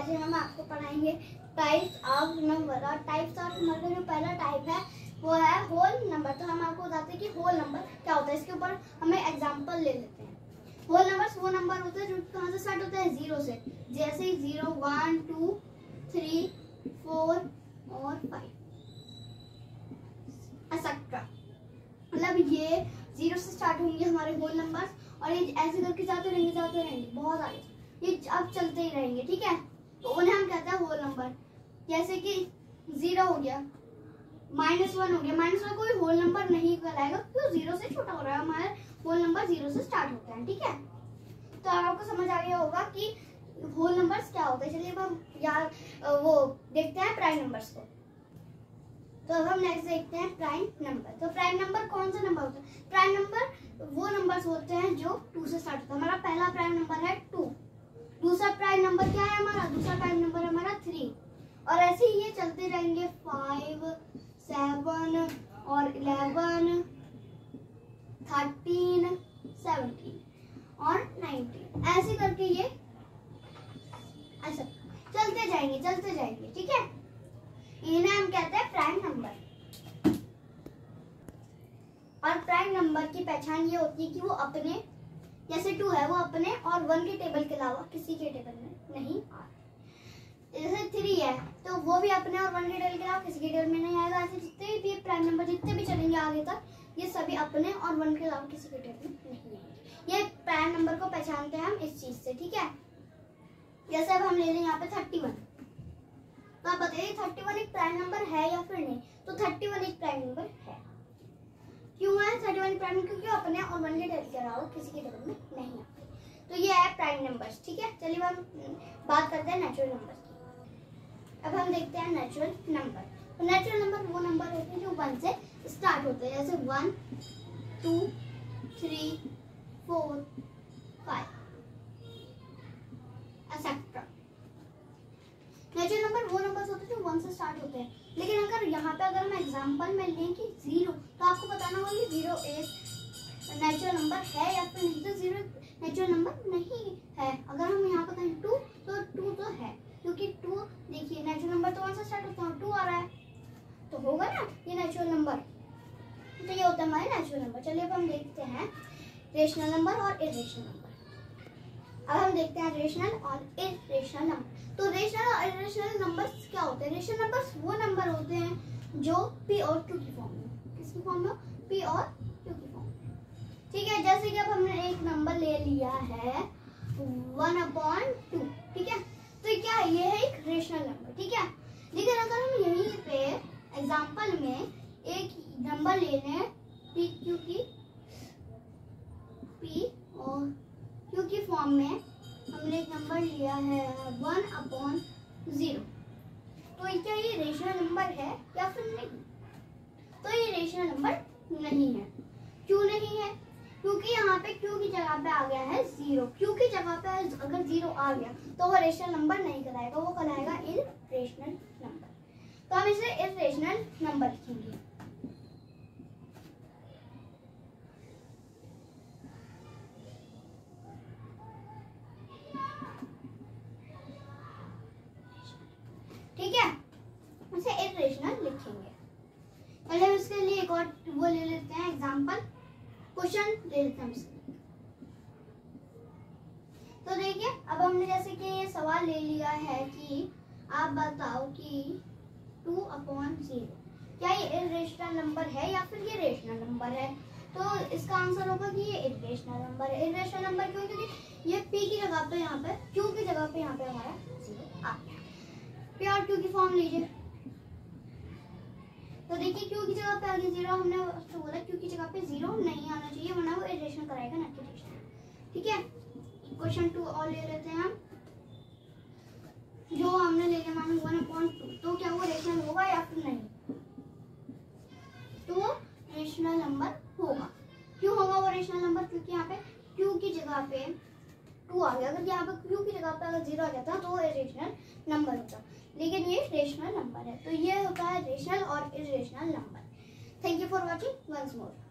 आज हम आपको पढ़ाएंगे टाइप्स ऑफ नंबर। और टाइप्स ऑफ नंबर का जो पहला टाइप है वो है होल नंबर। तो हम आपको बताते हैं कि होल नंबर क्या होता है। इसके ऊपर हमें एग्जांपल ले लेते हैं। होल नंबर्स वो नंबर होते हैं जो कहाँ से स्टार्ट होता है, जीरो से। जैसे ही 0, 1, 2, 3, 4 और 5 एक्सेट्रा। मतलब ये 0 से स्टार्ट होंगे हमारे होल नंबर्स और ये ऐसे करके जाते रहेंगे बहुत आगे, ये अब चलते ही रहेंगे, ठीक है। तो उन्हें हम कहते हैं होल नंबर। जैसे कि 0 हो गया, -1 हो गया। -1 कोई होल नंबर नहीं कहलाएगा क्योंकि 0 से छोटा हो रहा है। हमारा होल नंबर 0 से स्टार्ट होता है, ठीक है। तो आपको समझ आ गया होगा कि होल नंबर्स क्या होते हैं। चलिए अब हम वो देखते हैं प्राइम नंबर्स को। तो अब हम नेक्स्ट देखते हैं प्राइम नंबर। तो प्राइम नंबर कौन सा नंबर होता है? प्राइम नंबर वो नंबर्स होते हैं जो 2 से स्टार्ट होता है। हमारा पहला प्राइम नंबर है 2। दूसरा प्राइम नंबर क्या है हमारा? दूसरा प्राइम नंबर हमारा 3। और ऐसे ही ये चलते रहेंगे 5, 7 और 11, 13, 17 और 19 ऐसे करके ये ऐसा चलते जाएंगे, ठीक है। इन्हें हम कहते हैं प्राइम नंबर। और प्राइम नंबर की पहचान ये होती है कि वो अपने, जैसे 2 है वो अपने और 1 के टेबल के अलावा किसी के टेबल में नहीं आते। जैसे 3 है तो वो भी अपने और 1 के टेबल के अलावा किसी के टेबल में नहीं आएगा। ऐसे जितने भी प्राइम नंबर जितने भी चलेंगे आगे तक, ये सभी अपने और 1 के अलावा किसी के टेबल में नहीं आएंगे। ये प्राइम नंबर को पहचानते हैं हम इस चीज से, ठीक है। जैसे अब हम ले लें यहाँ पे 31। तो आप बताइए 31 एक प्राइम नंबर है या फिर नहीं? तो 31 एक प्राइम नंबर है। क्यों है 31 प्राइम नंबर? क्योंकि अपने और 1 के टेबल के अलावा किसी के टेबल में नहीं आते। तो ये है प्राइम नंबर्स, ठीक है। चलिए हम बात करते हैं नेचुरल नंबर्स की। अब हम देखते हैं नेचुरल नंबर। तो नेचुरल नंबर वो नंबर होते हैं जो 1 से स्टार्ट होते हैं। जैसे 1, 2, 3, 4, 5 एक्सेट्रा। नेचुरल नंबर वो नंबर्स होते हैं जो 1 से स्टार्ट होते हैं। लेकिन अगर यहाँ पे अगर हम एग्जांपल में लें कि 0, तो आपको बताना होगा कि 0 एक नेचुरल नंबर है या फिर नहीं। तो 0 नेचुरल नंबर नहीं है। अगर हम यहाँ पे कहें 2, तो 2 तो है, क्योंकि 2 देखिए नेचुरल नंबर तो 1 से स्टार्ट होता है, 2 आ रहा है तो होगा ना ये नेचुरल नंबर। तो ये होता है हमारे नेचुरल नंबर। चलिए अब हम देखते हैं रेशनल नंबर और इरेशनल नंबर। अब हम देखते हैं रेशनल और इरेशनल नंबर। तो रेशनल और इरेशनल नंबर्स क्या होते हैं? रेशनल नंबर्स वो नंबर होते हैं जो p और q की फॉर्म में, किसकी फॉर्म में? p और q की फॉर्म में, ठीक है। जैसे कि अब हमने एक नंबर ले लिया है 1/2, ठीक है। तो क्या ये है एक रेशनल नंबर, ठीक है। लेकिन अगर हम यहीं पे एग्जाम्पल में एक नंबर ले लें p और q की फॉर्म में, हमने एक नंबर लिया है 1/0, तो क्या ये रेशनल नंबर है या फिर नहीं? तो ये रेशनल नंबर नहीं है। क्यों नहीं है? क्योंकि यहाँ पे q की जगह पे आ गया है 0। q की जगह पे अगर 0 आ गया तो वो रेशनल नंबर नहीं कहलाएगा, वो कहलाएगा इरेशनल नंबर। तो हम इसे इरेशनल नंबर लिखेंगे। पहले उसके लिए एक और वो ले लेते हैं एग्जांपल, क्वेश्चन ले लेते हैं। तो देखिए अब हमने जैसे कि ये सवाल ले लिया है कि आप बताओ कि 2/0 क्या ये इरेशनल नंबर है या फिर ये रेशनल नंबर है? तो इसका आंसर होगा कि ये इरेशनल नंबर है। इरेशनल नंबर क्यों? क्योंकि ये p की जगह पे यहाँ पे q की जगह पे यहाँ पे हमारा 0 आ गया। p और q की फॉर्म लीजिए। तो देखिए q की जगह पे आगे 0, हमने उसको बोला q की जगह पे 0 नहीं आना चाहिए वरना वो इरेशनल कराएगा, ना कि रेशनल, ठीक है। क्वेश्चन 2 और ले लेते हैं हम, जो हमने ले लिया मानो 1/2। तो क्या वो रेशनल होगा या फिर नहीं? तो रेशनल नंबर होगा। क्यों होगा वो रेशनल नंबर? क्योंकि यहाँ पे q की जगह पे 2 आ गया। अगर यहाँ पे q की जगह पे अगर 0 आ जाता तो इरेशनल नंबर होता, लेकिन ये रेशनल नंबर है। तो ये होता है रेशनल और irrational number. Thank you for watching once more.